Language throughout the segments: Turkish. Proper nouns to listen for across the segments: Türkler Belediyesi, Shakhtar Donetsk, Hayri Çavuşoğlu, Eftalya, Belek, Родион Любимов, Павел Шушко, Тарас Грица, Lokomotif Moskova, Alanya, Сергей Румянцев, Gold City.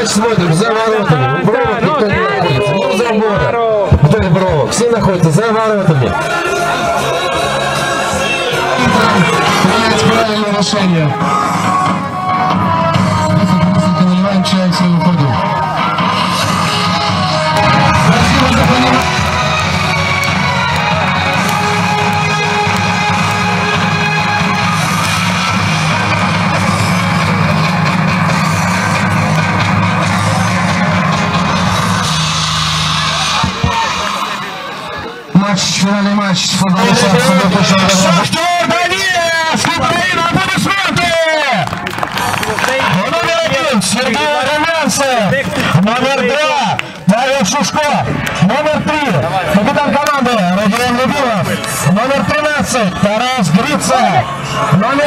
мяч смотрим за воротами. Бровок никто не забора. Вдоль бровок. Все находятся за воротами. Правильное решение. Понимаем, человек своего ходу. Спасибо за понимание. Финальный матч футболистов Шахтер Даниев, Украина, аплодисменты! Номер один, Сергей Румянцев, номер два, Павел Шушко, номер три, капитан команды Родион Любимов, номер 13, Тарас Грица, номер...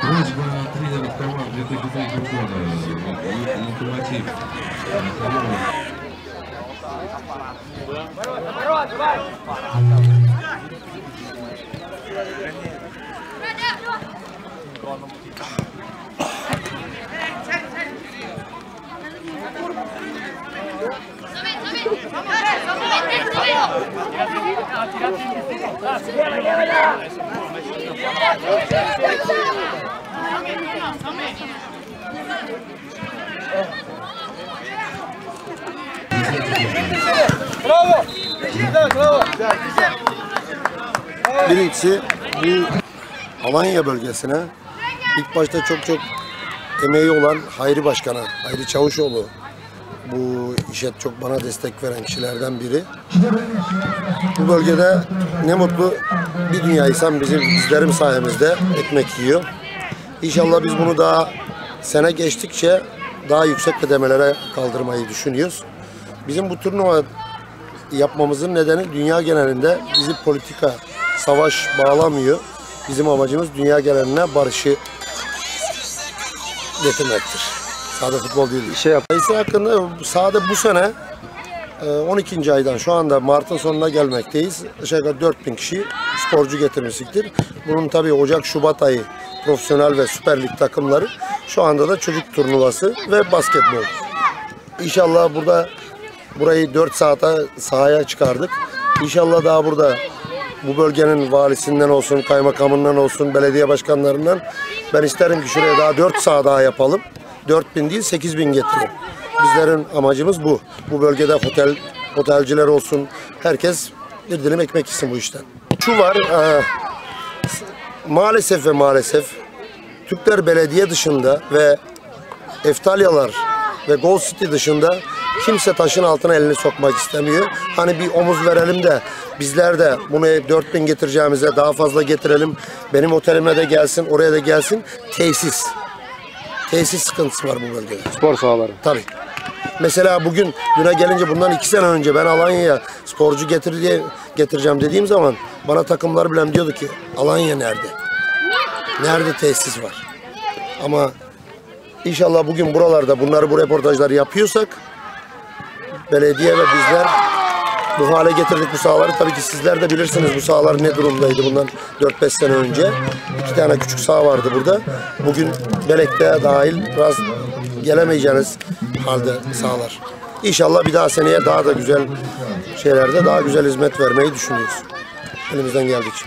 Просьба тренера команды 2003 года, Локомотив. Birincisi bu Alanya bölgesine ilk başta çok emeği olan Hayri Başkan'a, Hayri Çavuşoğlu bu işe çok bana destek veren kişilerden biri. Bu bölgede ne mutlu bir dünya insan bizlerim sayemizde ekmek yiyor. İnşallah biz bunu daha sene geçtikçe daha yüksek kademelere kaldırmayı düşünüyoruz. Bizim bu turnuva yapmamızın nedeni dünya genelinde bizi politika, savaş bağlamıyor. Bizim amacımız dünya geneline barışı getirmektir. Sahada futbol değil. Sayısı hakkında sahada bu sene 12. aydan şu anda Mart'ın sonuna gelmekteyiz. Aşağıda 4000 kişi sporcu getirmiştir. Bunun tabii Ocak, Şubat ayı profesyonel ve Süper Lig takımları, şu anda da çocuk turnuvası ve basketbol. İnşallah burayı 4 saate sahaya çıkardık. İnşallah daha burada bu bölgenin valisinden olsun, kaymakamından olsun, belediye başkanlarından ben isterim ki şuraya daha 4 saha daha yapalım. 4000 değil 8000 getirelim. Bizlerin amacımız bu. Bu bölgede otelciler olsun, herkes bir dilim ekmek yesin bu işten. Şu var, maalesef ve maalesef Türkler belediye dışında ve Eftalyalar ve Gold City dışında kimse taşın altına elini sokmak istemiyor. Hani bir omuz verelim de bizler de bunu 4000 getireceğimize daha fazla getirelim. Benim otelime de gelsin, oraya da gelsin. Tesis sıkıntısı var bu bölgede. Spor sahaları. Tabii. Mesela bugün düne gelince bundan 2 sene önce ben Alanya'ya sporcu getireceğim dediğim zaman bana takımlar bile diyordu ki Alanya nerede? Nerede tesis var? Ama inşallah bugün buralarda bu reportajları yapıyorsak belediye ve bizler bu hale getirdik bu sahaları. Tabii ki sizler de bilirsiniz bu sahalar ne durumdaydı bundan 4-5 sene önce. 2 tane küçük saha vardı burada. Bugün Belek'te dahil biraz gelemeyeceğiniz halde sahalar. İnşallah bir daha seneye daha da güzel şeylerde daha güzel hizmet vermeyi düşünüyoruz. Elimizden geldiği için.